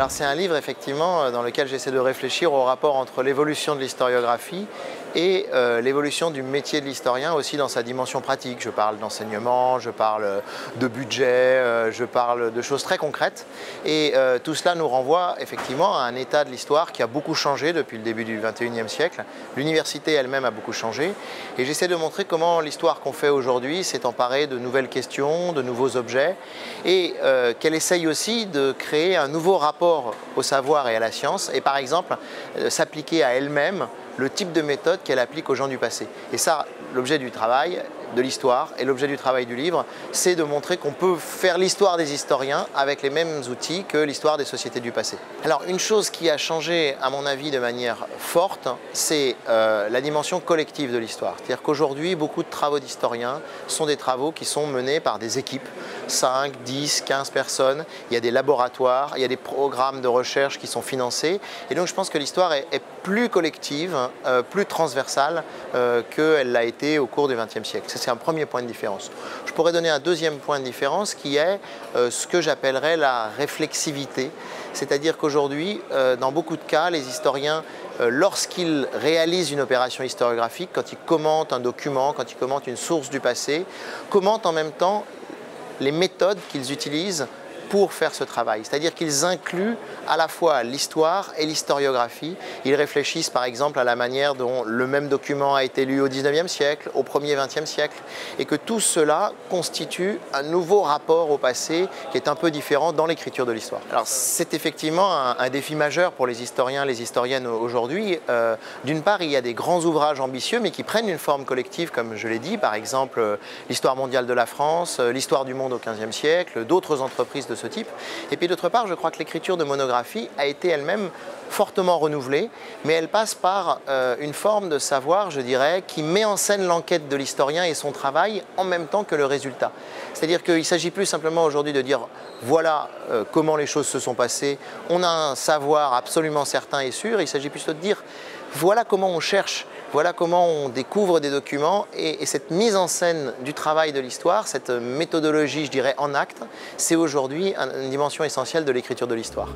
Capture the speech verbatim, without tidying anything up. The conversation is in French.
Alors c'est un livre effectivement dans lequel j'essaie de réfléchir au rapport entre l'évolution de l'historiographie et euh, l'évolution du métier de l'historien aussi dans sa dimension pratique. Je parle d'enseignement, je parle de budget, euh, je parle de choses très concrètes et euh, tout cela nous renvoie effectivement à un état de l'histoire qui a beaucoup changé depuis le début du vingt et unième siècle. L'université elle-même a beaucoup changé et j'essaie de montrer comment l'histoire qu'on fait aujourd'hui s'est emparée de nouvelles questions, de nouveaux objets et euh, qu'elle essaye aussi de créer un nouveau rapport au savoir et à la science et par exemple euh, s'appliquer à elle-même le type de méthode qu'elle applique aux gens du passé. Et ça, l'objet du travail de l'histoire et l'objet du travail du livre, c'est de montrer qu'on peut faire l'histoire des historiens avec les mêmes outils que l'histoire des sociétés du passé. Alors une chose qui a changé, à mon avis, de manière forte, c'est euh, la dimension collective de l'histoire. C'est-à-dire qu'aujourd'hui, beaucoup de travaux d'historiens sont des travaux qui sont menés par des équipes, cinq, dix, quinze personnes, il y a des laboratoires, il y a des programmes de recherche qui sont financés, et donc je pense que l'histoire est, est plus collective, euh, plus transversale euh, qu'elle l'a été au cours du vingtième siècle. C'est un premier point de différence. Je pourrais donner un deuxième point de différence qui est euh, ce que j'appellerais la réflexivité. C'est-à-dire qu'aujourd'hui, euh, dans beaucoup de cas, les historiens, euh, lorsqu'ils réalisent une opération historiographique, quand ils commentent un document, quand ils commentent une source du passé, commentent en même temps les méthodes qu'ils utilisent pour faire ce travail, c'est-à-dire qu'ils incluent à la fois l'histoire et l'historiographie. Ils réfléchissent par exemple à la manière dont le même document a été lu au dix-neuvième siècle, au premier vingtième siècle, et que tout cela constitue un nouveau rapport au passé qui est un peu différent dans l'écriture de l'histoire. Alors c'est effectivement un, un défi majeur pour les historiens, les historiennes aujourd'hui. Euh, d'une part, il y a des grands ouvrages ambitieux mais qui prennent une forme collective comme je l'ai dit, par exemple euh, l'histoire mondiale de la France, euh, l'histoire du monde au quinzième siècle, d'autres entreprises de ce type. Et puis d'autre part, je crois que l'écriture de monographies a été elle-même fortement renouvelée, mais elle passe par euh, une forme de savoir, je dirais, qui met en scène l'enquête de l'historien et son travail en même temps que le résultat. C'est-à-dire qu'il ne s'agit plus simplement aujourd'hui de dire voilà euh, comment les choses se sont passées, on a un savoir absolument certain et sûr, il s'agit plutôt de dire voilà comment on cherche, voilà comment on découvre des documents et, et cette mise en scène du travail de l'histoire, cette méthodologie, je dirais, en acte, c'est aujourd'hui une dimension essentielle de l'écriture de l'histoire.